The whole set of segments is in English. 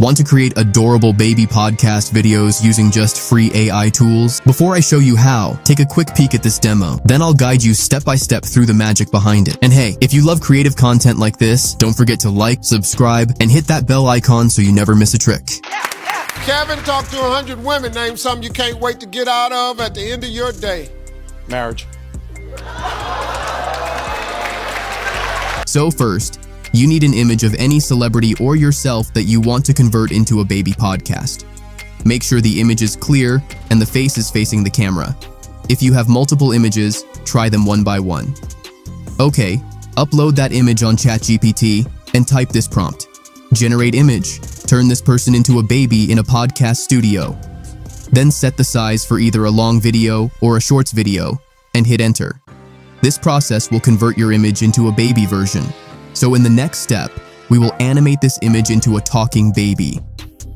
Want to create adorable baby podcast videos using just free AI tools? Before I show you how, take a quick peek at this demo. Then I'll guide you step by step through the magic behind it. And hey, if you love creative content like this, don't forget to like, subscribe, and hit that bell icon so you never miss a trick. Kevin talked to 100 women. Name something you can't wait to get out of at the end of your day. Marriage. So first, you need an image of any celebrity or yourself that you want to convert into a baby podcast. Make sure the image is clear and the face is facing the camera. If you have multiple images, try them one by one. Okay, upload that image on ChatGPT and type this prompt. Generate image. Turn this person into a baby in a podcast studio. Then set the size for either a long video or a Shorts video and hit enter. This process will convert your image into a baby version. So in the next step, we will animate this image into a talking baby.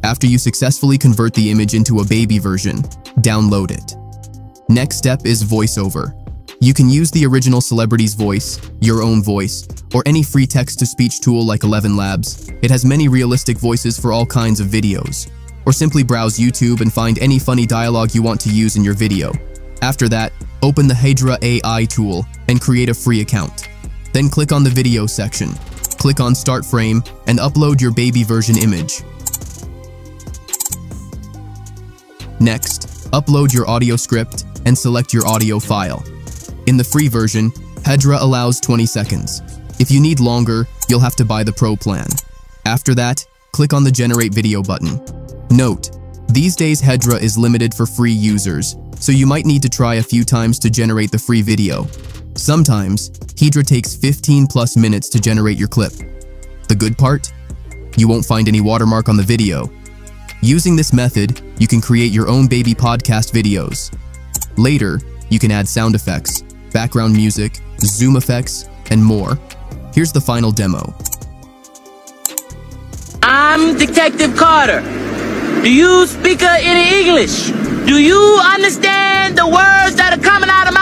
After you successfully convert the image into a baby version, download it. Next step is voiceover. You can use the original celebrity's voice, your own voice, or any free text-to-speech tool like 11 Labs. It has many realistic voices for all kinds of videos. Or simply browse YouTube and find any funny dialogue you want to use in your video. After that, open the Hedra AI tool and create a free account. Then click on the video section, click on start frame, and upload your baby version image. Next, upload your audio script and select your audio file. In the free version, Hedra allows 20 seconds. If you need longer, you'll have to buy the Pro plan. After that, click on the generate video button. Note, these days Hedra is limited for free users, so you might need to try a few times to generate the free video. Sometimes, Hedra takes 15+ minutes to generate your clip. The good part? You won't find any watermark on the video. Using this method, you can create your own baby podcast videos. Later, you can add sound effects, background music, zoom effects, and more. Here's the final demo. I'm Detective Carter. Do you speak any English? Do you understand the words that are coming out of my